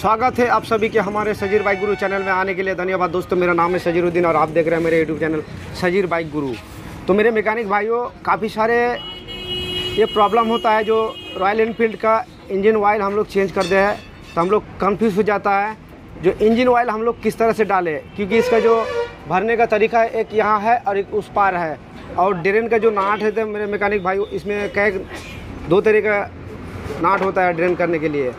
स्वागत है आप सभी के हमारे संजीर बाइक गुरु चैनल में आने के लिए धन्यवाद दोस्तों। मेरा नाम है संजीरुद्दीन और आप देख रहे हैं मेरे यूट्यूब चैनल संजीर बाइक गुरु। तो मेरे मैकेनिक भाइयों, काफ़ी सारे ये प्रॉब्लम होता है जो रॉयल एनफील्ड का इंजन ऑयल हम लोग चेंज करते हैं तो हम लोग कन्फ्यूज़ हो जाता है जो इंजन ऑयल हम लोग किस तरह से डालें, क्योंकि इसका जो भरने का तरीका है एक यहाँ है और एक उस पार है। और ड्रेन का जो नाट है मेरे मैकेनिक भाई, इसमें कई दो तरह का नाट होता है ड्रेन करने के लिए।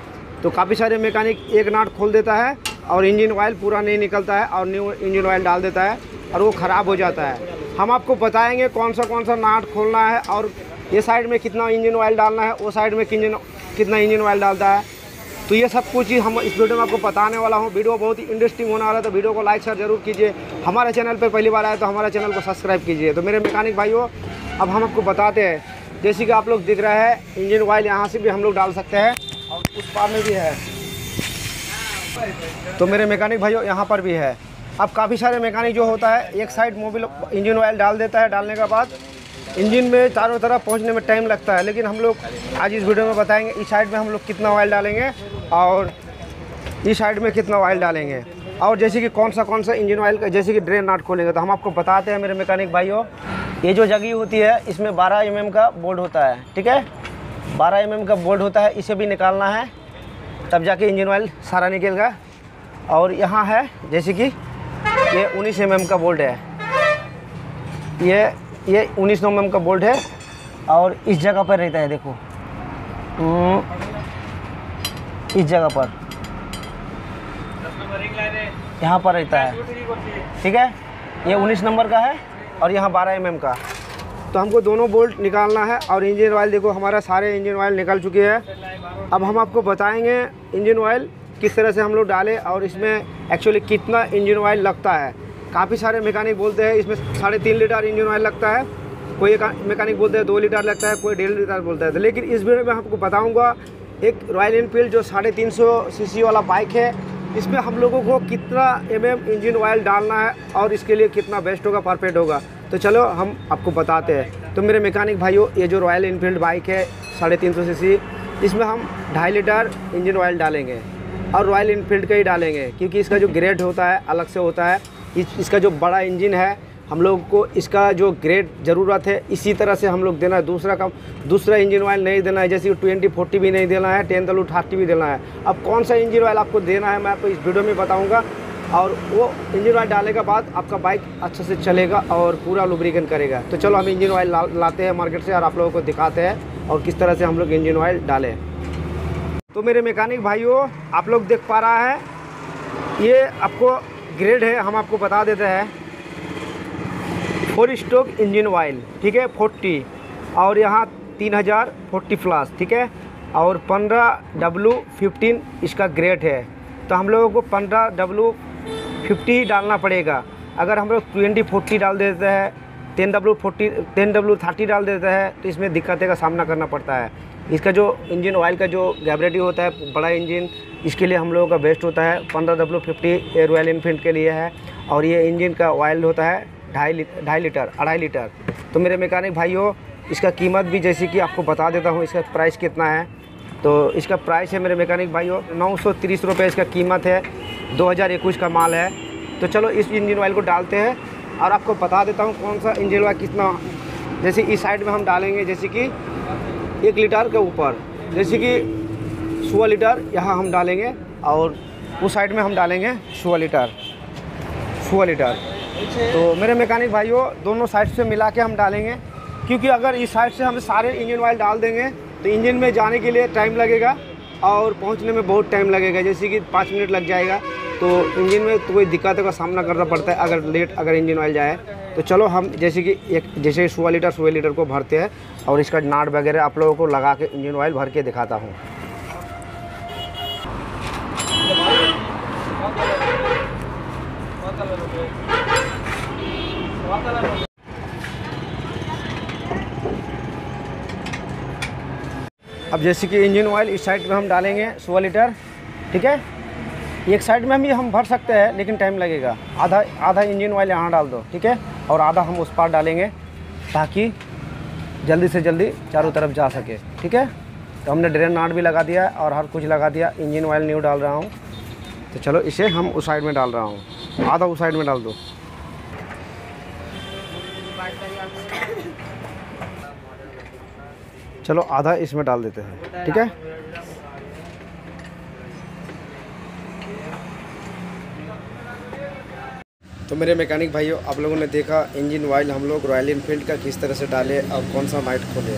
तो काफ़ी सारे मैकेनिक एक नाट खोल देता है और इंजन ऑयल पूरा नहीं निकलता है और न्यू इंजन ऑयल डाल देता है और वो ख़राब हो जाता है। हम आपको बताएंगे कौन सा नाट खोलना है और ये साइड में कितना इंजन ऑयल डालना है, वो साइड में कितना इंजन ऑयल डालता है। तो ये सब कुछ ही हम इस वीडियो में आपको बताने वाला हूँ। वीडियो बहुत ही इंटरेस्टिंग होने वाला है, तो वीडियो को लाइक शेयर जरूर कीजिए। हमारे चैनल पर पहली बार आए तो हमारे चैनल को सब्सक्राइब कीजिए। तो मेरे मैकेनिक भाइयों, अब हम आपको बताते हैं। जैसे कि आप लोग दिख रहा है इंजन ऑयल यहाँ से भी हम लोग डाल सकते हैं और उस पार में भी है। तो मेरे मैकेनिक भाइयों, यहाँ पर भी है। अब काफ़ी सारे मैकेनिक जो होता है एक साइड मोबिल इंजन ऑयल डाल देता है, डालने के बाद इंजन में चारों तरफ पहुँचने में टाइम लगता है। लेकिन हम लोग आज इस वीडियो में बताएंगे इस साइड में हम लोग कितना ऑयल डालेंगे और इस साइड में कितना ऑयल डालेंगे, और जैसे कि कौन सा इंजन ऑयल का जैसे कि ड्रेन नाट खोलेंगे। तो हम आपको बताते हैं मेरे मैकेनिक भाइयों। ये जो जगह होती है इसमें 12 mm का बोर्ड होता है, ठीक है। 12 mm का बोल्ट होता है, इसे भी निकालना है तब जाके इंजन ऑयल सारा निकलेगा। और यहाँ है जैसे कि ये 19 mm का बोल्ट है, ये 19 mm का बोल्ट है और इस जगह पर रहता है, देखो इस जगह पर यहाँ पर रहता है, ठीक है। ये 19 नंबर का है और यहाँ 12 mm का। तो हमको दोनों बोल्ट निकालना है और इंजन ऑयल देखो हमारा सारे इंजन ऑयल निकल चुके हैं। अब हम आपको बताएंगे इंजन ऑयल किस तरह से हम लोग डालें और इसमें एक्चुअली कितना इंजन ऑयल लगता है। काफ़ी सारे मैकेनिक बोलते हैं इसमें 3.5 लीटर इंजन ऑयल लगता है, कोई एक मैकेनिक बोलते हैं 2 लीटर लगता है, कोई 1.5 लीटर बोलता है। लेकिन इस वीडियो में आपको बताऊँगा एक रॉयल एनफील्ड जो 350 cc वाला बाइक है, इसमें हम लोगों को कितना mm इंजन ऑयल डालना है और इसके लिए कितना बेस्ट होगा, परफेक्ट होगा। तो चलो हम आपको बताते हैं। तो मेरे मैकेनिक भाइयों, ये जो रॉयल एनफील्ड बाइक है 350 cc, इसमें हम 2.5 लीटर इंजन ऑयल डालेंगे और रॉयल एनफील्ड का ही डालेंगे, क्योंकि इसका जो ग्रेड होता है अलग से होता है। इसका जो बड़ा इंजन है हम लोग को इसका जो ग्रेड ज़रूरत है इसी तरह से हम लोग देना है। दूसरा इंजन ऑयल नहीं देना है, जैसे 20-40 भी नहीं देना है, 10-30 भी देना है। अब कौन सा इंजन ऑयल आपको देना है मैं आपको इस वीडियो में बताऊँगा। और वो इंजन ऑयल डालने के बाद आपका बाइक अच्छे से चलेगा और पूरा लुब्रिकेशन करेगा। तो चलो हम इंजन ऑयल लाते हैं मार्केट से और आप लोगों को दिखाते हैं और किस तरह से हम लोग इंजन ऑयल डालें। तो मेरे मैकेनिक भाइयों, आप लोग देख पा रहा है ये आपको ग्रेड है, हम आपको बता देते हैं 4 स्ट्रोक इंजन ऑयल, ठीक है, 40 और यहाँ 3040 फ्लास, ठीक है, और 15W15 इसका ग्रेड है। तो हम लोगों को 15W50 डालना पड़ेगा। अगर हम लोग 20-40 डाल देते हैं, 10W30 डाल देते हैं तो इसमें दिक्कतें का सामना करना पड़ता है। इसका जो इंजन ऑयल का जो गैबरेटी होता है बड़ा इंजन, इसके लिए हम लोगों का बेस्ट होता है 15W50, ये रॉयल एनफील्ड के लिए है। और ये इंजन का ऑयल होता है 2.5 लीटर 2.5 लीटर। तो मेरे मैकेनिक भाइयों, इसका कीमत भी जैसे कि आपको बता देता हूँ इसका प्राइस कितना है। तो इसका प्राइस है मेरे मैकेनिक भाइयों 930 रुपये इसका कीमत है, 2021 का माल है। तो चलो इस इंजन ऑयल को डालते हैं और आपको बता देता हूँ कौन सा इंजन ऑयल कितना। जैसे इस साइड में हम डालेंगे जैसे कि 1 लीटर के ऊपर, जैसे कि 16 लीटर यहाँ हम डालेंगे और उस साइड में हम डालेंगे 16 लीटर। तो मेरे मैकेनिक भाइयों, दोनों साइड से मिला के हम डालेंगे, क्योंकि अगर इस साइड से हम सारे इंजन ऑयल डाल देंगे तो इंजन में जाने के लिए टाइम लगेगा और पहुंचने में बहुत टाइम लगेगा, जैसे कि 5 मिनट लग जाएगा। तो इंजन में तो कोई दिक्कतों का सामना करना पड़ता है अगर इंजन ऑयल जाए। तो चलो हम जैसे 16 लीटर को भरते हैं और इसका नाट वगैरह आप लोगों को लगा के इंजन ऑयल भर के दिखाता हूँ। अब जैसे कि इंजन ऑयल इस साइड में हम डालेंगे 16 लीटर, ठीक है। एक साइड में भी हम भर सकते हैं लेकिन टाइम लगेगा। आधा इंजन ऑयल यहाँ डाल दो, ठीक है, और आधा हम उस पार डालेंगे ताकि जल्दी से जल्दी चारों तरफ जा सके, ठीक है। तो हमने ड्रेन नाट भी लगा दिया है और हर कुछ लगा दिया। इंजन ऑयल न्यू डाल रहा हूँ तो चलो इसे हम उस साइड में डाल रहा हूँ, आधा उस साइड में डाल दो। चलो आधा इसमें डाल देते हैं, ठीक है। तो मेरे मैकेनिक भाइयों, आप लोगों ने देखा इंजन ऑयल हम लोग रॉयल एनफील्ड का किस तरह से डाले और कौन सा माइट खोले,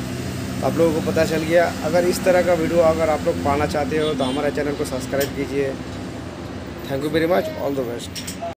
आप लोगों को पता चल गया। अगर इस तरह का वीडियो अगर आप लोग पाना चाहते हो तो हमारे चैनल को सब्सक्राइब कीजिए। Thank you very much, all the best.